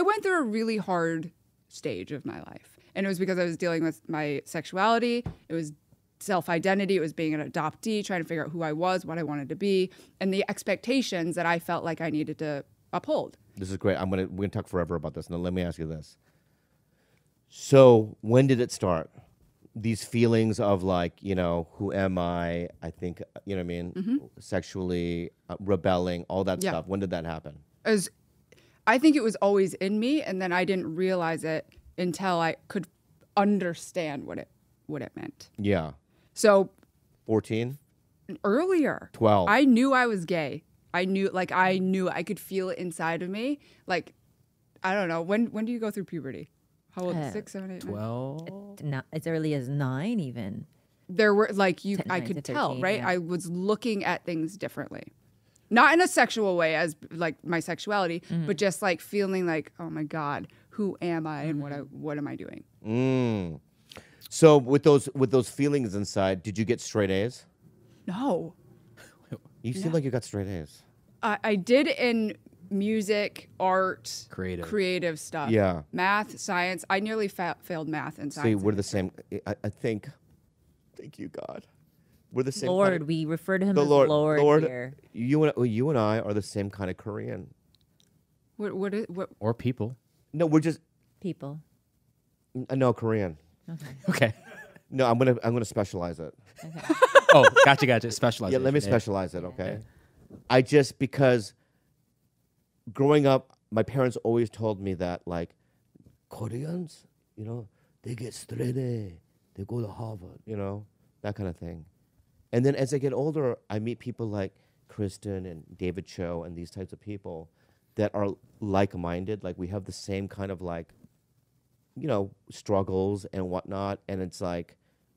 I went through a really hard stage of my life. And it was because I was dealing with my sexuality. It was self-identity. It was being an adoptee, trying to figure out who I was, what I wanted to be, and the expectations that I felt like I needed to uphold. This is great. We're gonna talk forever about this. Now, let me ask you this. So when did it start? These feelings of like, you know, who am I? I think, you know what I mean? Mm-hmm. Sexually, rebelling, all that stuff. When did that happen? I think it was always in me, and then I didn't realize it until I could understand what it meant. Yeah. So 14? Earlier. 12. I knew I was gay. I knew I could feel it inside of me. Like, I don't know. When do you go through puberty? How old? 6, 7, 8, 12? No, as early as 9 even. There were, like, you, 10, I could 13, tell, right? Yeah. I was looking at things differently. Not in a sexual way as, like, my sexuality, but just, like, feeling like, oh, my God, who am I and what am I doing? Mm. So with those feelings inside, did you get straight A's? No. You seem like you got straight A's. I did in music, art, creative stuff. Yeah. Math, science. I nearly failed math and science. See, we're the same. I think. Thank you, God. We're the same. Lord, kind of, we refer to him as Lord here. You and I are the same kind of Korean. What? Or people. No, we're just people. No, Korean. Okay. No, I'm gonna specialize it. Okay. Oh, gotcha. Specialize. Yeah, let me specialize it. Okay. I just because growing up, my parents always told me that like Koreans, you know, they get straight A, they go to Harvard, you know, that kind of thing. And then as I get older, I meet people like Kristen and David Cho and these types of people that are like-minded. Like we have the same kind of like, you know, struggles and whatnot. And it's like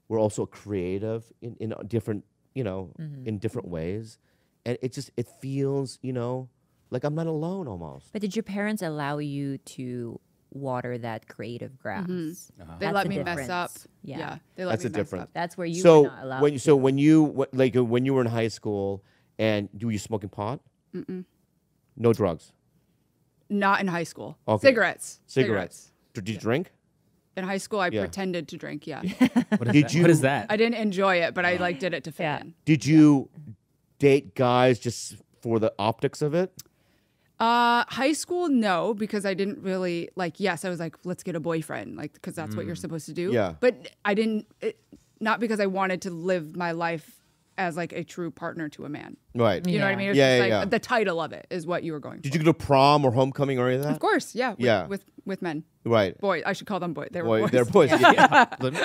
we're also creative in different, you know, in different ways. And it feels, you know, like I'm not alone almost. But did your parents allow you to water that creative grass? They let me mess up. Yeah. They let me mess up. That's where you were not allowed to. So when you were in high school, and were you smoking pot? No drugs? Not in high school. Okay. Cigarettes. Did you drink? In high school, I pretended to drink, What is that? I didn't enjoy it, but I like did it to fit in. Did you date guys just for the optics of it? High school, no, because I didn't really, like, yes, I was like, let's get a boyfriend, like, because that's what you're supposed to do. Yeah. But I didn't, not because I wanted to live my life as, like, a true partner to a man. Right. You know what I mean? It's just like the title of it is what you were going for. Did you go to prom or homecoming or any of that? Of course, With men. Right. Boy, I should call them boys. They were boys. They're boys,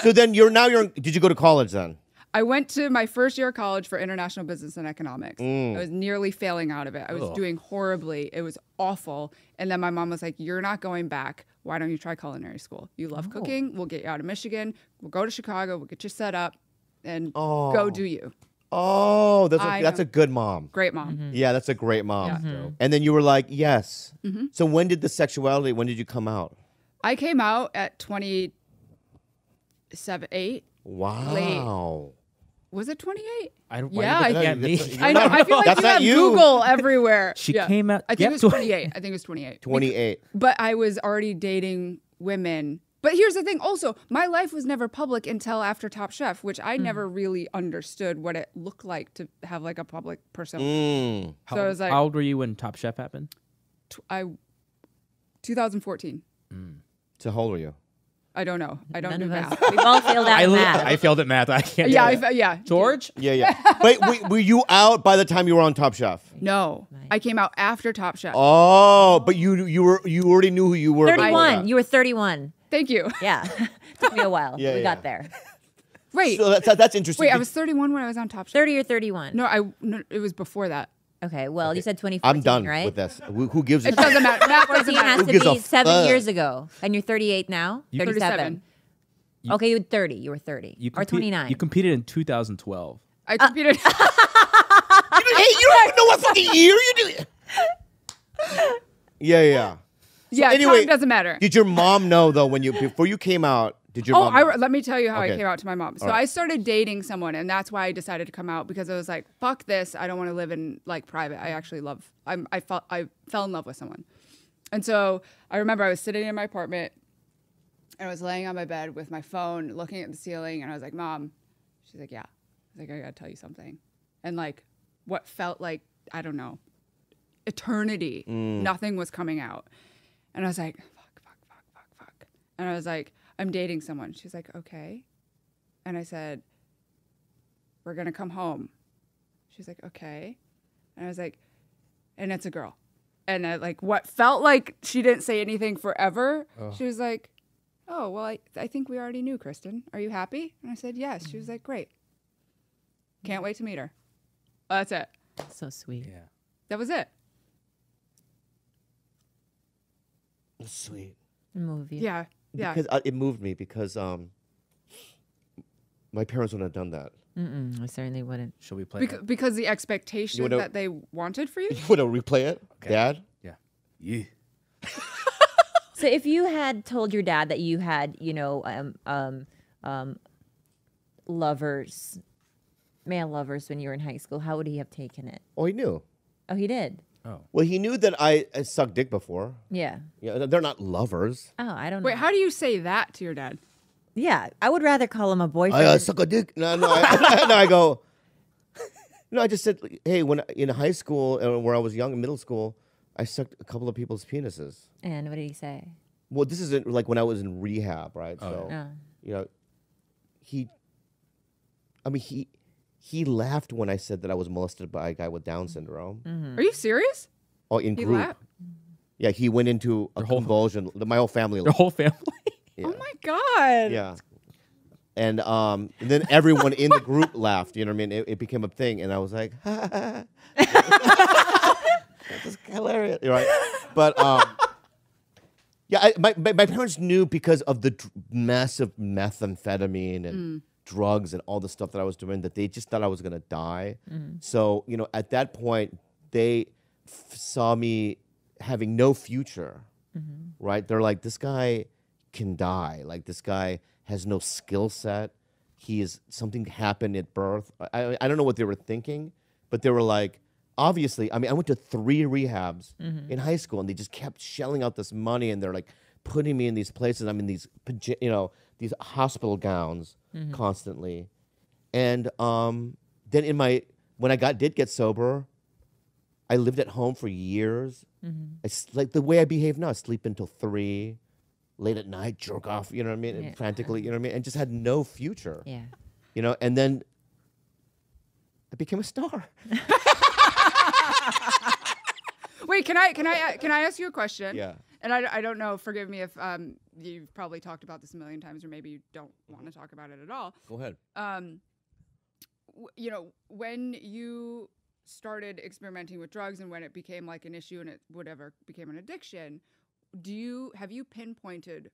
So then did you go to college then? I went to my first year of college for international business and economics. I was nearly failing out of it. I was doing horribly. It was awful. And then my mom was like, you're not going back. Why don't you try culinary school? You love cooking. We'll get you out of Michigan. We'll go to Chicago. We'll get you set up and go do you. Oh, that's a good mom. Great mom. Yeah, that's a great mom. And then you were like, yes. So when did you come out? I came out at 27, 28. Wow. Late. Was it 28? Yeah, I think me. I know. I feel like that's you have you. Google everywhere. She came out. I think it was 28. I think it was 28. 28. But I was already dating women. But here's the thing also, my life was never public until after Top Chef, which I never really understood what it looked like to have like a public persona. So I was like, how old were you when Top Chef happened? 2014. So how old were you? I don't know. I don't know math. We've all failed at math. I failed at math. I can't do that. George? Yeah. But were you out by the time you were on Top Chef? No. Right. I came out after Top Chef. Oh, but you already knew who you were. 31. You were 31. Thank you. Yeah. Took me a while. We got there. Right. So that's interesting. Wait, I was 31 when I was on Top Chef. 30 or 31? No, it was before that. Okay, well, you said 2014, I'm done with this. Who gives a fuck? It doesn't matter. That doesn't matter. It has to be 7 years ago. And you're 38 now? 37. Okay, you were 30. You were 30. Or 29. You competed in 2012. I competed. You don't even know what fucking year you do. So anyway, it doesn't matter. Did your mom know, though, before you came out? Let me tell you how I came out to my mom. So I started dating someone, and that's why I decided to come out, because I was like, fuck this. I don't want to live in like private. I actually I fell in love with someone. And so I remember I was sitting in my apartment and I was laying on my bed with my phone looking at the ceiling, and I was like, Mom. She's like, yeah. I was like, I gotta tell you something. And like what felt like, I don't know, eternity, nothing was coming out. And I was like, fuck. And I was like, I'm dating someone. She's like, okay. And I said, we're gonna come home. She's like, okay. And I was like, and it's a girl. And I, like, what felt like she didn't say anything forever, she was like, oh, well, I think we already knew, Kristen. Are you happy? And I said, yes. She was like, great. Can't wait to meet her. Well, that's it. So sweet. Yeah. That was it. That's sweet. It moved you. Yeah. Yeah. Because it moved me because my parents wouldn't have done that. I certainly wouldn't. Should we play it? Because the expectation that they wanted for you? You want to replay it? Okay. Dad? Yeah. Yeah. So if you had told your dad that you had, you know, lovers, male lovers when you were in high school, how would he have taken it? Oh, he knew. Oh, he did? Oh. Well, he knew that I sucked dick before. Yeah. Yeah. They're not lovers. Oh, I don't know. Wait, how do you say that to your dad? Yeah, I would rather call him a boyfriend. I suck a dick. No, I go. No, I just said, hey, when in high school, where I was young, in middle school, I sucked a couple of people's penises. And what did he say? Well, this is like when I was in rehab, right? Oh, so, you know, he laughed when I said that I was molested by a guy with Down syndrome. Are you serious? Oh, in group. Yeah, he went into a convulsion. My whole family. The whole family. Yeah. Oh my God. Yeah. And then everyone in the group laughed. You know what I mean? It became a thing. And I was like, ha, ha. That's hilarious. You're right. But yeah, my parents knew because of the massive methamphetamine and drugs and all the stuff that I was doing that they just thought I was going to die. So, you know, at that point, they saw me having no future. Right? They're like, this guy can die. Like, this guy has no skill set. He is, something happened at birth. I don't know what they were thinking, but they were like, obviously, I mean, I went to 3 rehabs in high school, and they just kept shelling out this money, and they're like putting me in these places. I'm in these, you know, these hospital gowns constantly. And then in my, when I did get sober, I lived at home for years. It's like the way I behave now, I sleep until 3. Late at night, jerk off, you know what I mean? And frantically, you know what I mean? And just had no future. Yeah. You know, and then I became a star. Wait, can I ask you a question? Yeah. And I don't know, forgive me if you've probably talked about this a million times, or maybe you don't want to talk about it at all. Go ahead. You know, when you started experimenting with drugs and when it became like an issue and it whatever became an addiction, have you pinpointed